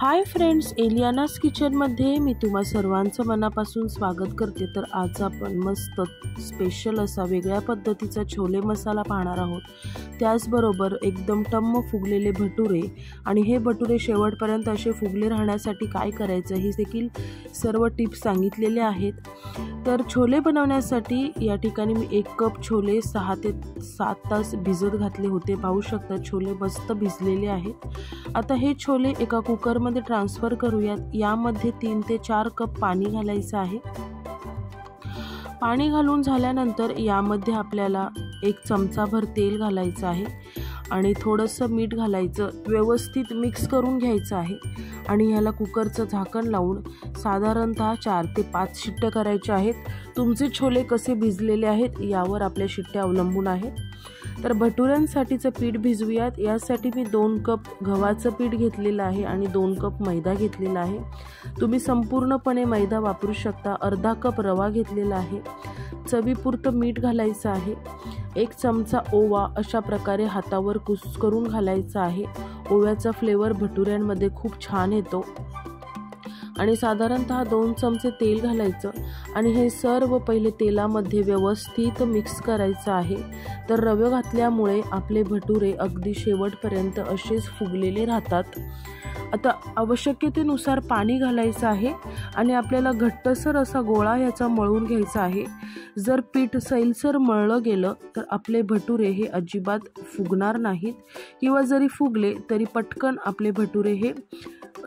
Hi friends, एलियानास किचनमध्ये मी तुम्हा सर्वांचं मनापासून स्वागत करते। तर आज आपण मस्त स्पेशल असा वेगळ्या पद्धतीचा छोले मसाला पाहणार आहोत। त्याचबरोबर एकदम टम्म फुगलेले भटुरे, आणि हे भटुरे शेवटपर्यंत असे फुगले राहण्यासाठी काय करायचं हे देखील सर्व टिप्स सांगितलेले आहेत। तर छोले बनवण्यासाठी या ठिकाणी मी 1 कप छोले 6 ते 7 तास भिजत घातले होते। पाहू शकता छोले मस्त भिजलेले आहेत। आता हे छोले एका कुकर मध्ये ट्रान्सफर करूयात। यामध्ये 3 ते 4 कप पाणी घालायचं आहे। पाणी घालून झाल्यानंतर यामध्ये आपल्याला 1 चमचाभर तेल घालायचं आहे आणि थोडंसं मीठ घालायचं। व्यवस्थित मिक्स करून घ्यायचं आहे आणि ह्याला कुकरचं झाकण लावून साधारणतः 4 ते 5 शिट्ट्या करायच्या आहेत। तुमचे छोले कसे भिजलेले आहेत यावर आपल्या शिट्ट्या अवलंबून आहेत। तर भटुऱ्यांसाठीचं पीठ भिजवूयात। यासाठी मी 2 कप गव्हाचं पीठ घेतलेलं आहे आणि 2 कप मैदा घेतलेला आहे। तुम्ही संपूर्णपणे मैदा वापरू शकता। अर्धा कप रवा घेतलेला आहे। चवीपुरतं मीठ घालायचं आहे। 1 चमचा ओवा अशा प्रकारे हातावर कुस करून घालायचा आहे। ओव्याचा फ्लेवर भटुऱ्यांमध्ये खूप छान येतो। आणि साधारणतः 2 चमचे तेल घालायचं आणि हे सर्व पहिले तेलामध्ये व्यवस्थित मिक्स करायचं आहे। तर रवे घातल्यामुळे आपले भटुरे अगदी शेवटपर्यंत असेच फुगलेले राहतात। आता आवश्यकतेनुसार पाणी घालायचं आहे आणि आपल्याला घट्टसर असा गोळा याचा मळून घ्यायचा आहे। जर पीठ सैलसर मळलं गेलं तर आपले भटुरे हे अजिबात फुगणार नाहीत, किंवा जरी फुगले तरी पटकन आपले भटुरे हे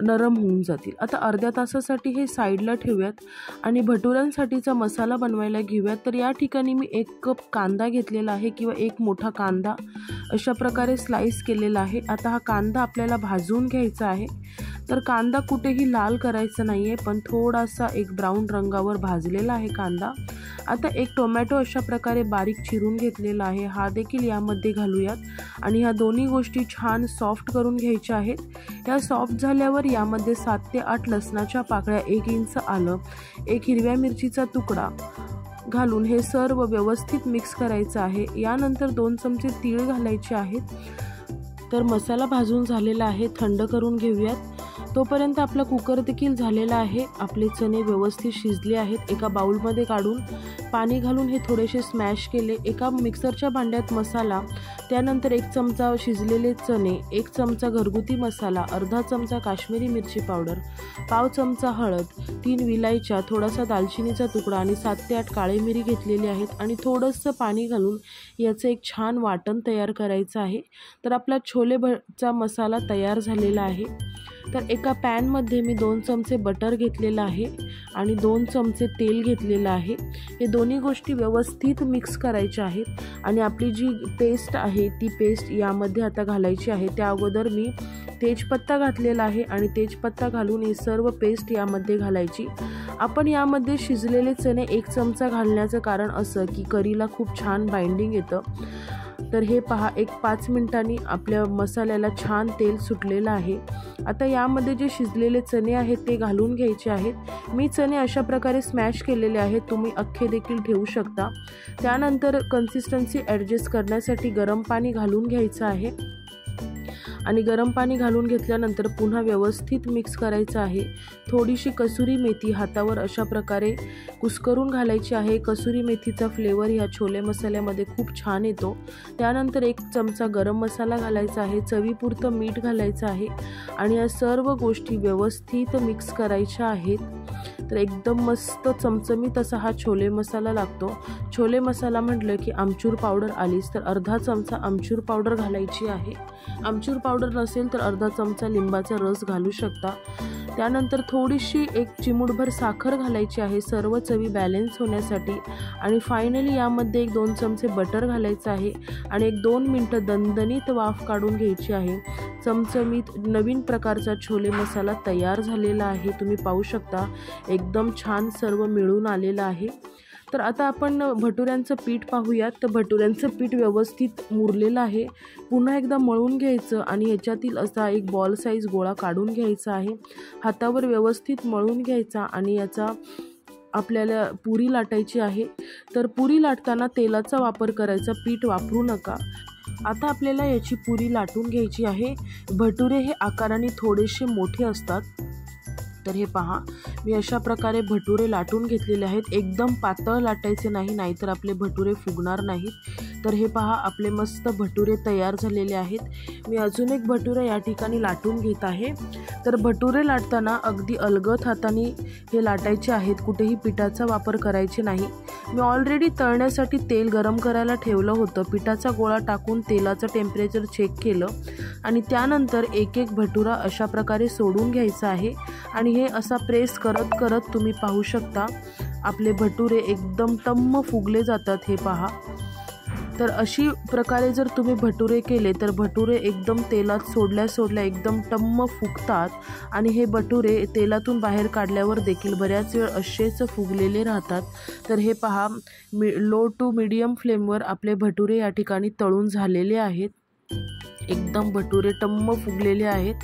नरम होऊन जातील। आता अर्ध्या तासासाठी हे साईडला ठेवूयात आणि भटुऱ्यांसाठीचा मसाला बनवायला घेऊयात। तर या ठिकाणी मी 1 कप कांदा घेतलेला आहे, किंवा 1 मोठा कांदा अशा प्रकारे स्लाइस केलेला आहे। आता हा कांदा आपल्याला भाजून घ्यायचा आहे। तर कांदा कुठेही लाल करायचा नाही आहे, पण थोडासा एक ब्राऊन रंगावर भाजलेला आहे कांदा। आता 1 टोमॅटो अशा प्रकारे बारीक चिरून घेतलेला आहे, हा देखील यामध्ये घालूयात आणि ह्या दोन्ही गोष्टी छान सॉफ्ट करून घ्यायच्या आहेत। ह्या सॉफ्ट झाल्यावर यामध्ये 7 ते 8 लसणाच्या पाकळ्या, 1 इंच आलं, 1 हिरव्या मिरचीचा तुकडा घालून हे सर्व व्यवस्थित मिक्स करायचं आहे। यानंतर 2 चमचे तीळ घालायचे आहेत। तर मसाला भाजून झालेला आहे, थंड करून घेऊयात। तोपर्यंत आपला कुकर देखील झालेला आहे। आपले चणे व्यवस्थित शिजले आहेत। एका बाउलमध्ये काढून पाणी घालून हे थोडेसे स्मॅश केले। एका मिक्सरच्या भांड्यात मसाला, त्यानंतर 1 चमचा शिजलेले चणे, 1 चमचा घरगुती मसाला, अर्धा चमचा काश्मीरी मिरची पावडर, पाव चमचा हळद, 3 विलायच्या, थोडासा दालचिनीचा तुकडा आणि 7 ते 8 काळे मिरी घेतलेली आहेत आणि थोडंसं पाणी घालून याचं एक छान वाटण तयार करायचं आहे। तर आपला छोले भटचा मसाला तयार झालेला आहे। तर एका पॅनमध्ये मी 2 चमचे बटर घेतलेलं आहे आणि 2 चमचे तेल घेतलेलं आहे। हे दोन्ही गोष्टी व्यवस्थित मिक्स करायच्या आहेत आणि आपली जी पेस्ट आहे ती पेस्ट यामध्ये आता घालायची आहे। त्या अगोदर मी तेजपत्ता घातलेला आहे आणि तेजपत्ता घालून ही सर्व पेस्ट यामध्ये घालायची। आपण यामध्ये शिजलेले चणे 1 चमचा घालण्याचं कारण असं की करीला खूप छान बाइंडिंग येतं। तर हे पहा, 1-5 मिनिटांनी आपल्या मसाल्याला छान तेल सुटलेलं आहे। आता यामध्ये जे शिजलेले चणे आहेत ते घालून घ्यायचे आहेत। मी चणे अशा प्रकारे स्मॅश केलेले आहेत, तुम्ही अख्खे देखील ठेवू शकता। त्यानंतर कन्सिस्टन्सी ॲडजस्ट करण्यासाठी गरम पाणी घालून घ्यायचं आहे आणि गरम पाणी घालून घेतल्यानंतर पुन्हा व्यवस्थित मिक्स करायचं आहे। थोडीशी कसुरी मेथी हातावर अशा प्रकारे कुस्करून घालायची आहे। कसुरी मेथीचा फ्लेवर ह्या छोले मसाल्यामध्ये खूप छान येतो। त्यानंतर 1 चमचा गरम मसाला घालायचा आहे, चवीपुरतं मीठ घालायचं आहे आणि या सर्व गोष्टी व्यवस्थित मिक्स करायच्या आहेत। तर एकदम मस्त चमचमीत असा हा छोले मसाला लागतो। छोले मसाला म्हटलं की आमचूर पावडर आलीच, तर अर्धा चमचा आमचूर पावडर घालायची आहे। आमचूर पावडर नसेल तर अर्धा चमचा लिंबाचा रस घालू शकता। त्यानंतर थोडीशी 1 चिमूटभर साखर घालायची आहे सर्व चवी बॅलन्स होण्यासाठी। आणि फायनली यामध्ये 1-2 चमचे बटर घालायचं आहे आणि 1-2 मिनटं दणदणीत वाफ काढून घ्यायची आहे। चमचमीत नवीन प्रकारचा छोले मसाला तयार झालेला आहे। तुम्ही पाहू शकता एकदम छान सर्व मिळून आलेलं आहे। तर आता आपण भटुऱ्यांचं पीठ पाहूयात। तर भटुऱ्यांचं पीठ व्यवस्थित मुरलेलं आहे, पुन्हा एकदा मळून घ्यायचं आणि याच्यातील असा एक बॉल साईज गोळा काढून घ्यायचा आहे। हातावर व्यवस्थित मळून घ्यायचा आणि याचा आपल्याला पुरी लाटायची आहे। तर पुरी लाटताना तेलाचा वापर करायचा, पीठ वापरू नका। आता आपल्याला याची पुरी लाटून घ्यायची आहे। भटुरे हे आकाराने थोडेसे मोठे असतात, तर हे पहा मी अशा प्रकारे भटुरे लाटून घेतलेले आहेत। एकदम पातळ लाटायचे नाही, नाहीतर आपले भटुरे फुगणार नाहीत। तर हे पहा आपले मस्त भटुरे तयार झालेले आहेत। मी अजून एक भटुरा या ठिकाणी लाटून घेत आहे। तर भटुरे लाटताना अगदी अलगद हाताने हे लाटायचे आहेत, कुठेही पिठाचा वापर करायचे नाही। मी ऑलरेडी तळण्यासाठी तेल गरम करायला ठेवलं होतं, पिठाचा गोळा टाकून तेलाचं टेम्परेचर चेक केलं आणि त्यानंतर एक एक भटुरा अशा प्रकारे सोडून घ्यायचा आहे। आणि हे असा प्रेस करत करत तुम्ही पाहू शकता आपले भटुरे एकदम टम्म फुगले जातात, हे पहा। तर अशी प्रकारे जर तुम्ही भटुरे केले तर भटुरे एकदम तेलात सोडल्या एकदम टम्म फुगतात आणि हे भटुरे तेलातून बाहेर काढल्यावर देखील बऱ्याच वेळ असेच फुगलेले राहतात। तर हे पहा लो टू मीडियम फ्लेमवर आपले भटुरे या ठिकाणी तळून झालेले आहेत, एकदम भटुरे टम्म फुगलेले आहेत।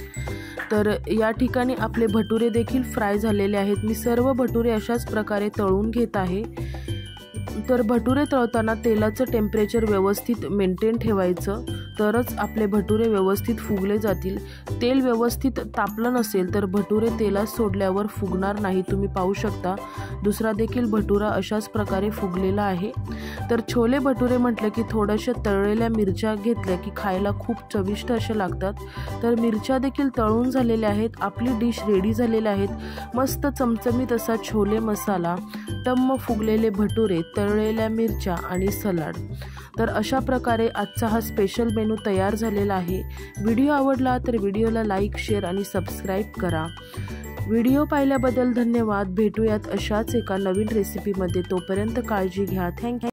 तर या ठिकाणी आपले भटुरे देखील फ्राय झालेले आहेत। मी सर्व भटुरे अशाच प्रकारे तळून घेत आहे। तर भटुरे तळताना तेलाचं टेम्परेचर व्यवस्थित मेंटेन ठेवायचं, तरच आपले भटुरे व्यवस्थित फुगले जातील। तेल व्यवस्थित तापलं नसेल तर भटुरे तेलात सोडल्यावर फुगणार नाही। तुम्ही पाहू शकता दुसरा देखील भटुरा अशाच प्रकारे फुगलेला आहे। तर छोले भटुरे म्हटलं की थोड्याशा तळलेल्या मिरच्या घेतल्या की खायला खूप चविष्ट असे लागतात। तर मिरच्या देखील तळून झालेल्या आहेत, आपली डिश रेडी झालेली आहेत। मस्त चमचमीत असा छोले मसाला, टम्म फुगलेले भटुरे, तळलेल्या मिरच्या आणि सलाड। तर अशा प्रकारे आजचा हा स्पेशल मेनू तयार झालेला आहे। व्हिडिओ आवडला तर व्हिडिओला लाईक, शेअर आणि सबस्क्राईब करा। व्हिडिओ पाहिल्याबद्दल धन्यवाद। भेटूयात अशाच एका नवीन रेसिपीमध्ये, तोपर्यंत काळजी घ्या। थँक्यू।